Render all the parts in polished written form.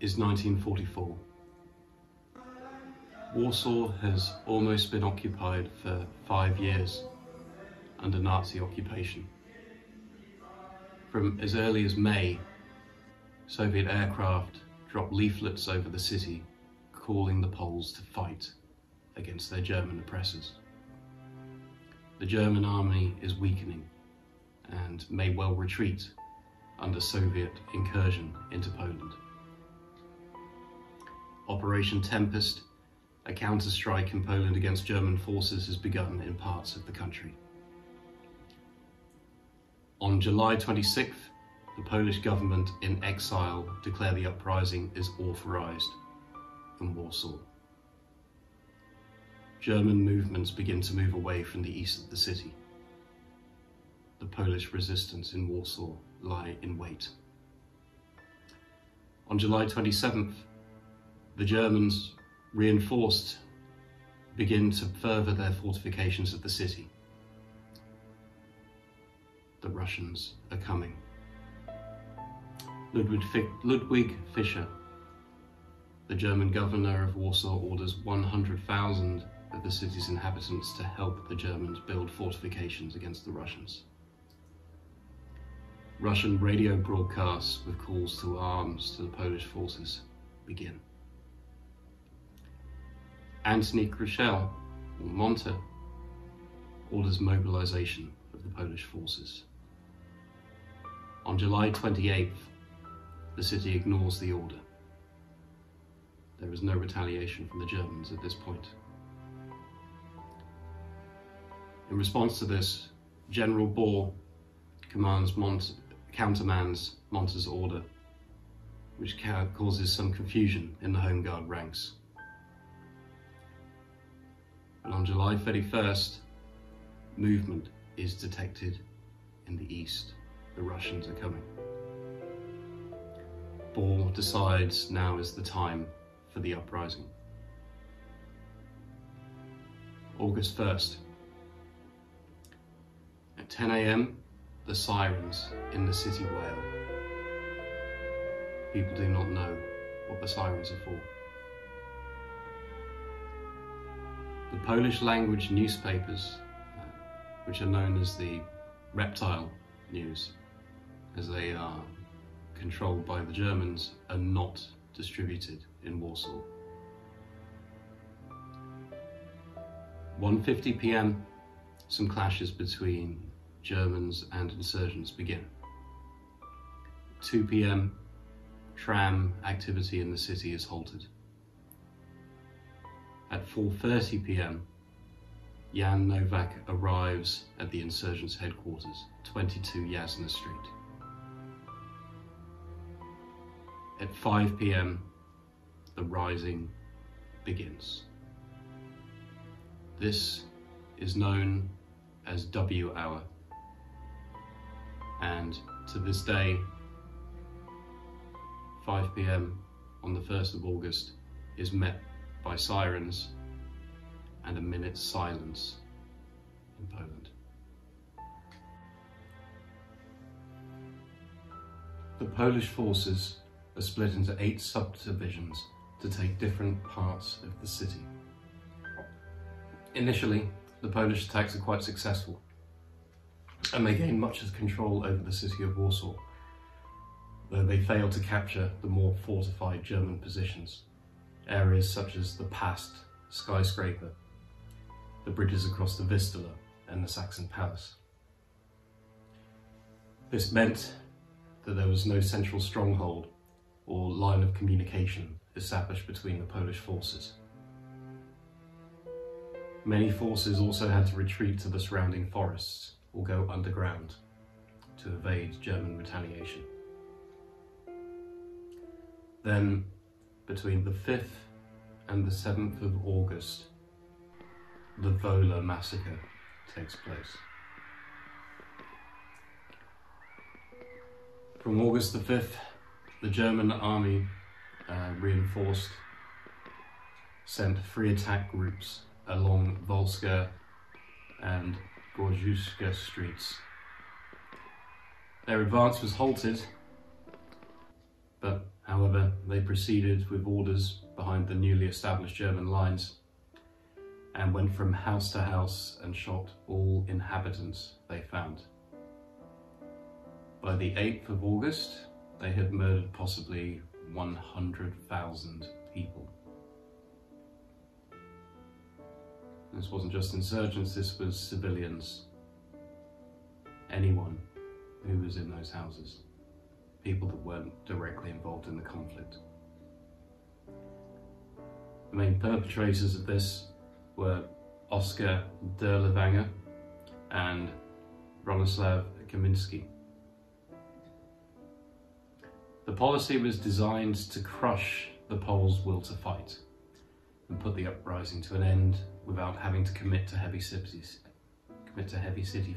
is 1944. Warsaw has almost been occupied for 5 years under Nazi occupation. From as early as May, Soviet aircraft dropped leaflets over the city calling the Poles to fight against their German oppressors. The German army is weakening and may well retreat under Soviet incursion into Poland. Operation Tempest, a counter-strike in Poland against German forces, has begun in parts of the country. On July 26th, the Polish government in exile declared the uprising is authorized in Warsaw. German movements begin to move away from the east of the city. The Polish resistance in Warsaw lie in wait. On July 27th, the Germans, reinforced, begin to further their fortifications of the city. The Russians are coming. Ludwig Fischer, the German governor of Warsaw, orders 100,000 of the city's inhabitants to help the Germans build fortifications against the Russians. Russian radio broadcasts with calls to arms to the Polish forces begin. Antoni Chruściel, or Monter, orders mobilization of the Polish forces. On July 28th, the city ignores the order. There is no retaliation from the Germans at this point. In response to this, General Bór countermands Monter's order, which causes some confusion in the Home Guard ranks. And on July 31st, movement is detected in the east. The Russians are coming. Bór decides now is the time for the uprising. August 1st. At 10 a.m., the sirens in the city wail. People do not know what the sirens are for. The Polish language newspapers, which are known as the reptile news, as they are controlled by the Germans, are not distributed in Warsaw. 1:50 p.m., some clashes between Germans and insurgents begin. 2 p.m., tram activity in the city is halted. At 4:30 p.m., Jan Novak arrives at the insurgents' headquarters, 22 Yasna Street. At 5 p.m., the rising begins. This is known as W Hour, and to this day, 5 p.m. on the 1st of August is met by sirens and a minute's silence in Poland. The Polish forces are split into 8 subdivisions to take different parts of the city. Initially, the Polish attacks are quite successful, and they gain much of control over the city of Warsaw, though they fail to capture the more fortified German positions. Areas such as the Past skyscraper, the bridges across the Vistula and the Saxon Palace. This meant that there was no central stronghold or line of communication established between the Polish forces. Many forces also had to retreat to the surrounding forests or go underground to evade German retaliation. Then, between the 5th and the 7th of August, the Vola massacre takes place. From August the 5th, the German army, reinforced, sent 3 attack groups along Volska and Górczewska streets. Their advance was halted, but However, they proceeded with orders behind the newly established German lines and went from house to house and shot all inhabitants they found. By the 8th of August, they had murdered possibly 100,000 people. This wasn't just insurgents, this was civilians. Anyone who was in those houses. People that weren't directly involved in the conflict. The main perpetrators of this were Oskar Derlevanger and Bronislav Kaminsky. The policy was designed to crush the Poles' will to fight and put the uprising to an end without having to commit to heavy city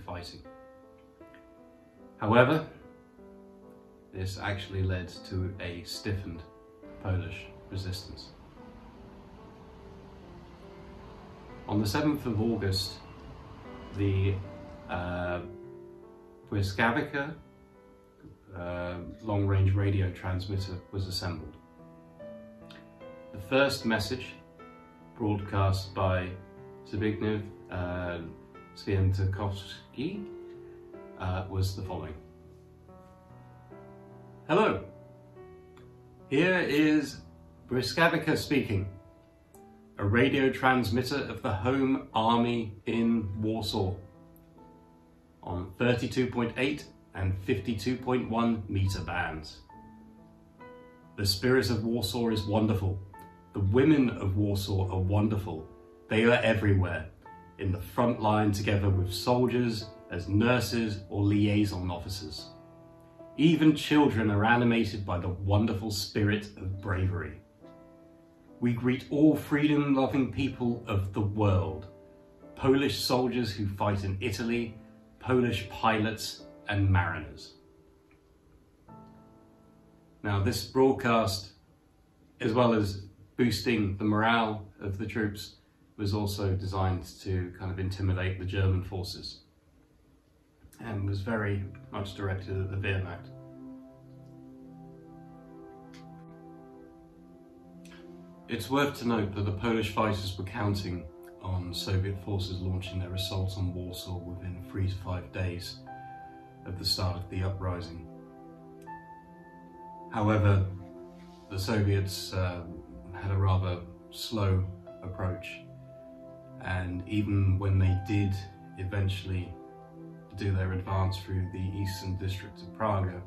fighting. However, this actually led to a stiffened Polish resistance. On the 7th of August, the Briskavica long-range radio transmitter was assembled. The first message, broadcast by Zbigniew Swientakowski, was the following. Hello, here is Briskavica speaking, a radio transmitter of the Home Army in Warsaw on 32.8 and 52.1 meter bands. The spirit of Warsaw is wonderful. The women of Warsaw are wonderful. They are everywhere, in the front line together with soldiers, as nurses or liaison officers. Even children are animated by the wonderful spirit of bravery. We greet all freedom-loving people of the world. Polish soldiers who fight in Italy, Polish pilots and mariners. Now this broadcast, as well as boosting the morale of the troops, was also designed to kind of intimidate the German forces and was very much directed at the Wehrmacht. It's worth to note that the Polish fighters were counting on Soviet forces launching their assault on Warsaw within 3 to 5 days of the start of the uprising. However, the Soviets had a rather slow approach, and even when they did eventually do their advance through the eastern district of Praga,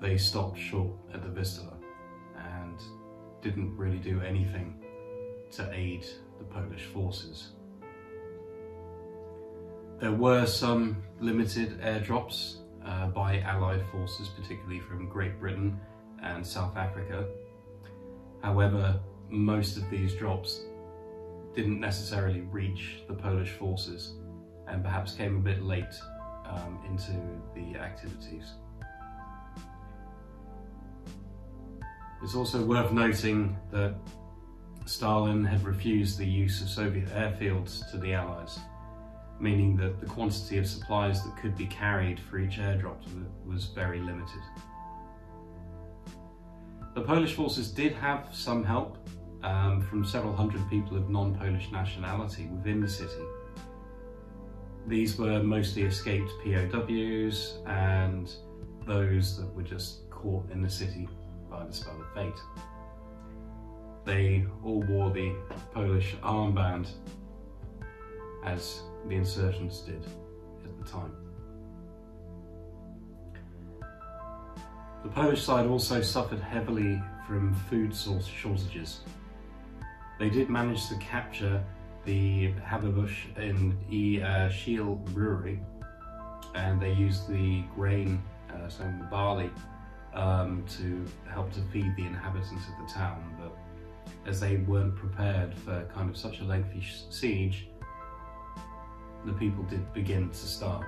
they stopped short at the Vistula and didn't really do anything to aid the Polish forces. There were some limited airdrops by Allied forces, particularly from Great Britain and South Africa. However, most of these drops didn't necessarily reach the Polish forces and perhaps came a bit late into the activities. It's also worth noting that Stalin had refused the use of Soviet airfields to the Allies, meaning that the quantity of supplies that could be carried for each airdrop was very limited. The Polish forces did have some help from several hundred people of non-Polish nationality within the city. These were mostly escaped POWs and those that were just caught in the city by the spell of fate. They all wore the Polish armband, as the insurgents did at the time. The Polish side also suffered heavily from food source shortages. They did manage to capture the Haberbusch in Schiel brewery, and they used the grain, so the barley, to help to feed the inhabitants of the town. But as they weren't prepared for kind of such a lengthy siege, the people did begin to starve.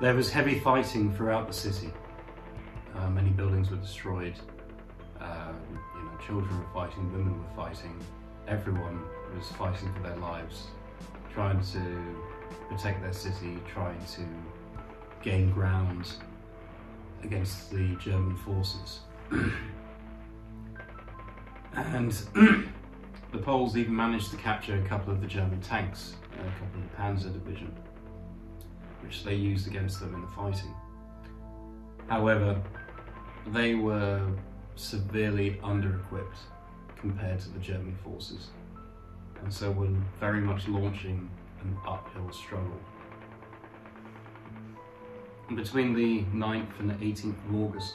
There was heavy fighting throughout the city. Many buildings were destroyed. Children were fighting, women were fighting, everyone was fighting for their lives, trying to protect their city, trying to gain ground, against the German forces. And the Poles even managed to capture a couple of the German tanks and a couple of the Panzer division, which they used against them in the fighting. However, they were severely under-equipped compared to the German forces, and so were very much launching an uphill struggle. Between the 9th and the 18th of August,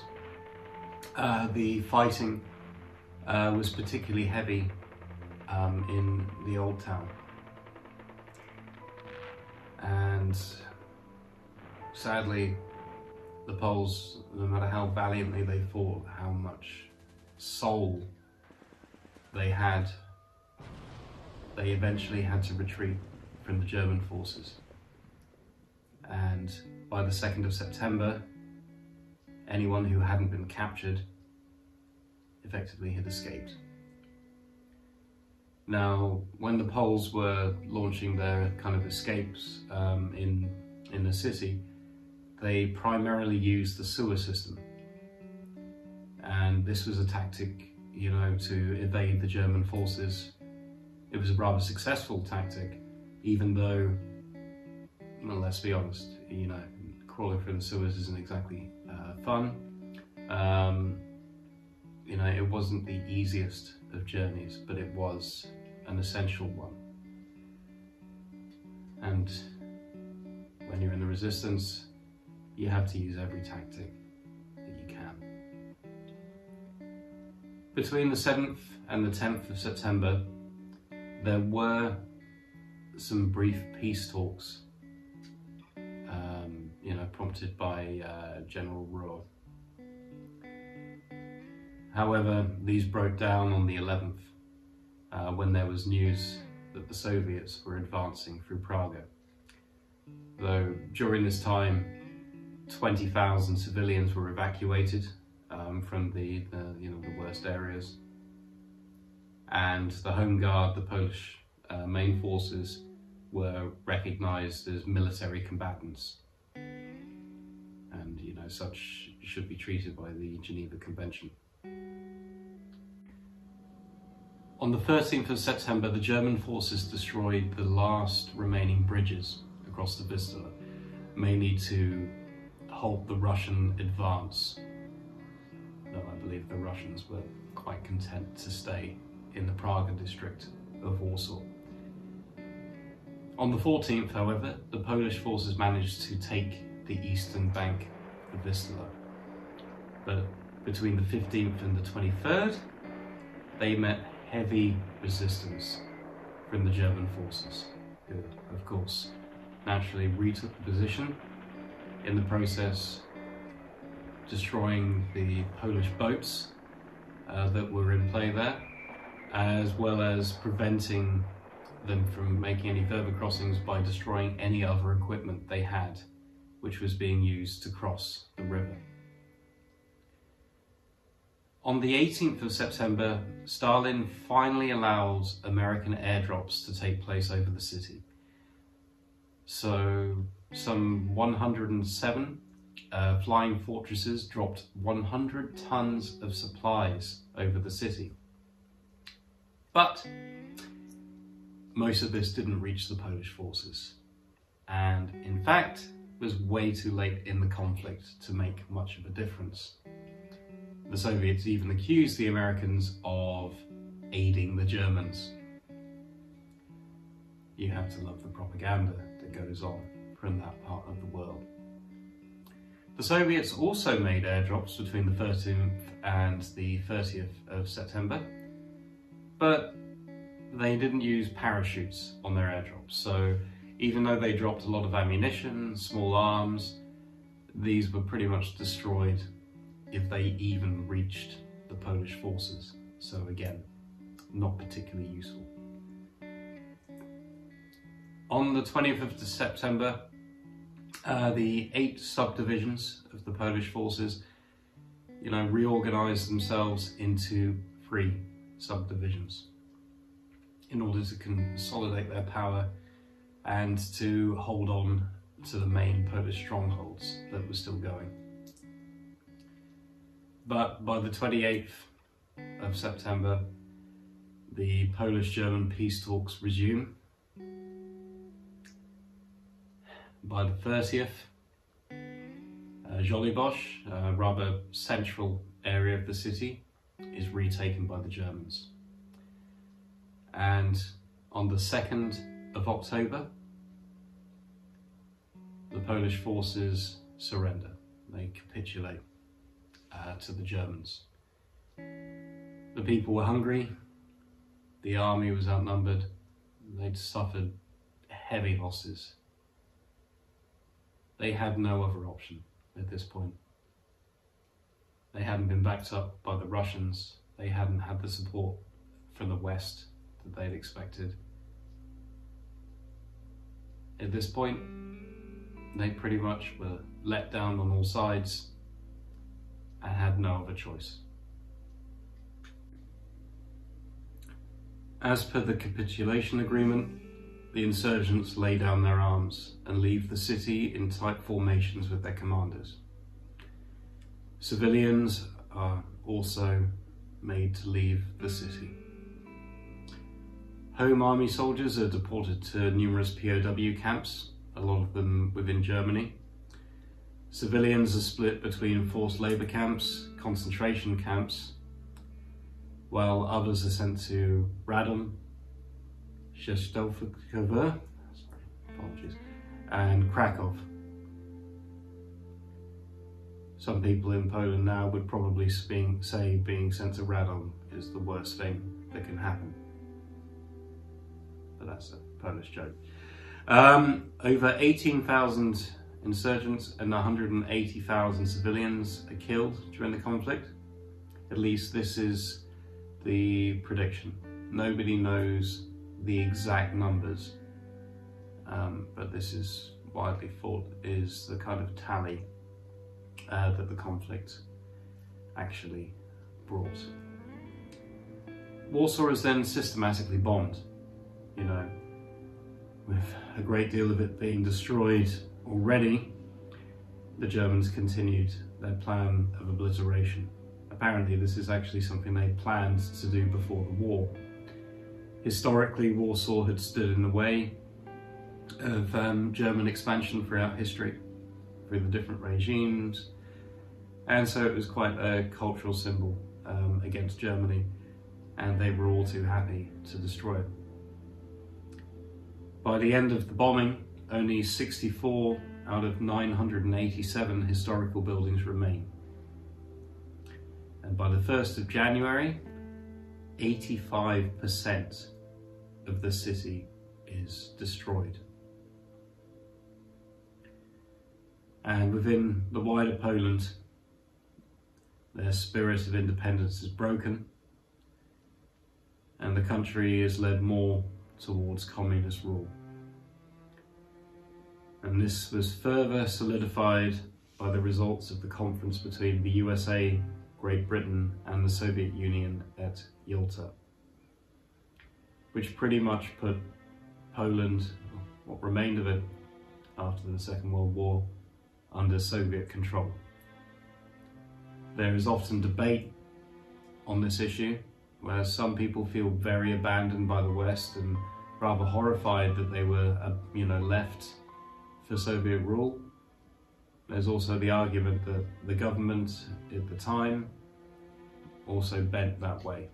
the fighting was particularly heavy in the Old Town, and sadly the Poles, no matter how valiantly they fought, how much soul they had, they eventually had to retreat from the German forces. And by the 2nd of September, anyone who hadn't been captured effectively had escaped. Now, when the Poles were launching their kind of escapes in the city, they primarily used the sewer system. And this was a tactic, you know, to evade the German forces. It was a rather successful tactic, even though, well, let's be honest, you know, crawling through the sewers isn't exactly fun. You know, it wasn't the easiest of journeys, but it was an essential one. And when you're in the resistance, you have to use every tactic that you can. Between the 7th and the 10th of September, there were some brief peace talks, you know, prompted by General Rohr. However, these broke down on the 11th, when there was news that the Soviets were advancing through Praga. Though during this time, 20,000 civilians were evacuated from the you know, the worst areas, and the Home Guard, the Polish main forces, were recognised as military combatants, and you know, such should be treated by the Geneva Convention. On the 13th of September, the German forces destroyed the last remaining bridges across the Vistula, mainly to halt the Russian advance, though I believe the Russians were quite content to stay in the Praga district of Warsaw. On the 14th, however, the Polish forces managed to take the eastern bank of Vistula, but between the 15th and the 23rd, they met heavy resistance from the German forces, who, of course, naturally retook the position, in the process destroying the Polish boats that were in play there, as well as preventing them from making any further crossings by destroying any other equipment they had, which was being used to cross the river. On the 18th of September, Stalin finally allowed American airdrops to take place over the city. So some 107 flying fortresses dropped 100 tons of supplies over the city. But most of this didn't reach the Polish forces, and in fact was way too late in the conflict to make much of a difference. The Soviets even accused the Americans of aiding the Germans. You have to love the propaganda that goes on from that part of the world. The Soviets also made airdrops between the 13th and the 30th of September, but they didn't use parachutes on their airdrops, so even though they dropped a lot of ammunition, small arms, these were pretty much destroyed if they even reached the Polish forces. So again, not particularly useful. On the 20th of September, the 8 subdivisions of the Polish forces, you know, reorganised themselves into 3 subdivisions in order to consolidate their power and to hold on to the main Polish strongholds that were still going. But by the 28th of September, the Polish-German peace talks resume. By the 30th, Żoliborz, a rather central area of the city, is retaken by the Germans. And on the 2nd of October, the Polish forces surrender. They capitulate to the Germans. The people were hungry, the army was outnumbered, they'd suffered heavy losses. They had no other option at this point. They hadn't been backed up by the Russians, they hadn't had the support from the West that they'd expected. At this point, they pretty much were let down on all sides and had no other choice. As per the capitulation agreement, the insurgents lay down their arms and leave the city in tight formations with their commanders. Civilians are also made to leave the city. Home army soldiers are deported to numerous POW camps, a lot of them within Germany. Civilians are split between forced labour camps, concentration camps, while others are sent to Radom, Szydłowiec, and Krakow. Some people in Poland now would probably say being sent to Radom is the worst thing that can happen. But that's a Polish joke. Over 18,000 insurgents and 180,000 civilians are killed during the conflict. At least this is the prediction. Nobody knows the exact numbers, but this is widely thought is the kind of tally that the conflict actually brought. Warsaw is then systematically bombed, you know, with a great deal of it being destroyed already. The Germans continued their plan of obliteration. Apparently this is actually something they planned to do before the war. Historically, Warsaw had stood in the way of German expansion throughout history, through the different regimes, and so it was quite a cultural symbol against Germany, and they were all too happy to destroy it. By the end of the bombing, only 64 out of 987 historical buildings remain. And by the 1st of January, 85% of the city is destroyed. And within the wider Poland, their spirit of independence is broken, and the country is led more towards communist rule. And this was further solidified by the results of the conference between the USA, Great Britain and the Soviet Union at Yalta, which pretty much put Poland, what remained of it after the Second World War, under Soviet control. There is often debate on this issue, where some people feel very abandoned by the West and rather horrified that they were, left for Soviet rule. There's also the argument that the government at the time also bent that way,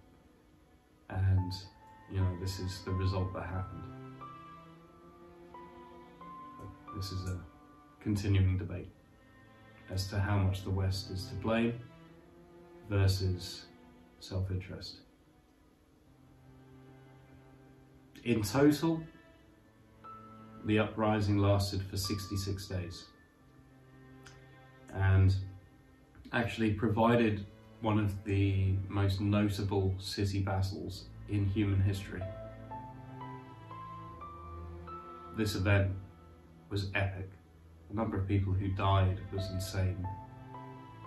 and this is the result that happened. This is a continuing debate as to how much the West is to blame versus self-interest. In total, the uprising lasted for 66 days and actually provided one of the most notable city battles in human history. This event was epic. The number of people who died was insane.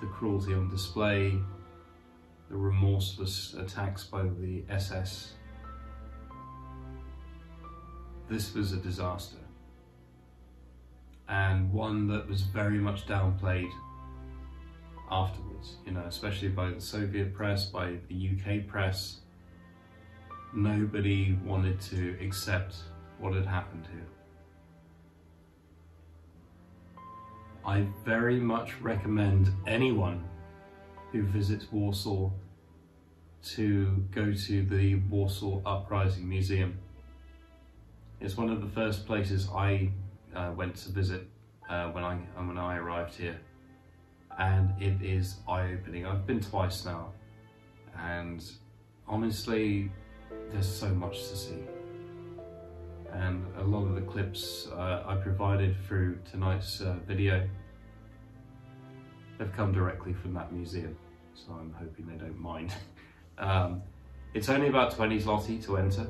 The cruelty on display, the remorseless attacks by the SS. This was a disaster, and one that was very much downplayed afterwards, you know, especially by the Soviet press, by the UK press. Nobody wanted to accept what had happened here. I very much recommend anyone who visits Warsaw to go to the Warsaw Uprising Museum. It's one of the first places I went to visit when I arrived here, and it is eye-opening. I've been twice now, and honestly there's so much to see, and a lot of the clips I provided through tonight's video, they've come directly from that museum, so I'm hoping they don't mind. It's only about 20 zloty to enter.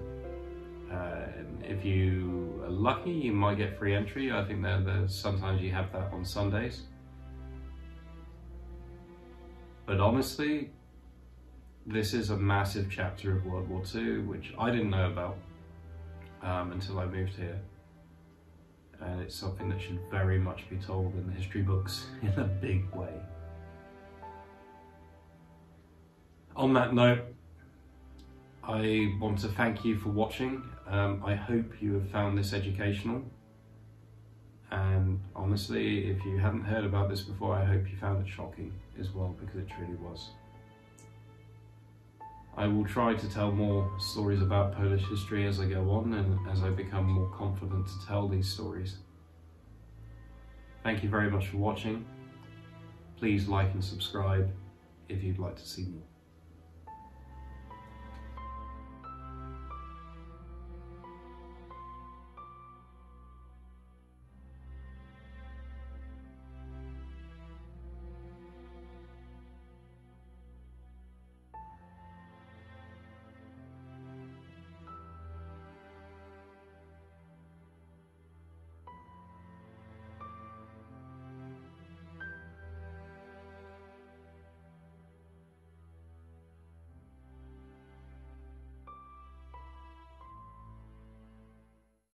If you are lucky, you might get free entry. I think sometimes you have that on Sundays. But honestly, this is a massive chapter of World War II, which I didn't know about until I moved here. And it's something that should very much be told in the history books in a big way. On that note, I want to thank you for watching. I hope you have found this educational, and honestly, if you haven't heard about this before, I hope you found it shocking as well, because it truly was. I will try to tell more stories about Polish history as I go on and as I become more confident to tell these stories. Thank you very much for watching. Please like and subscribe if you'd like to see more.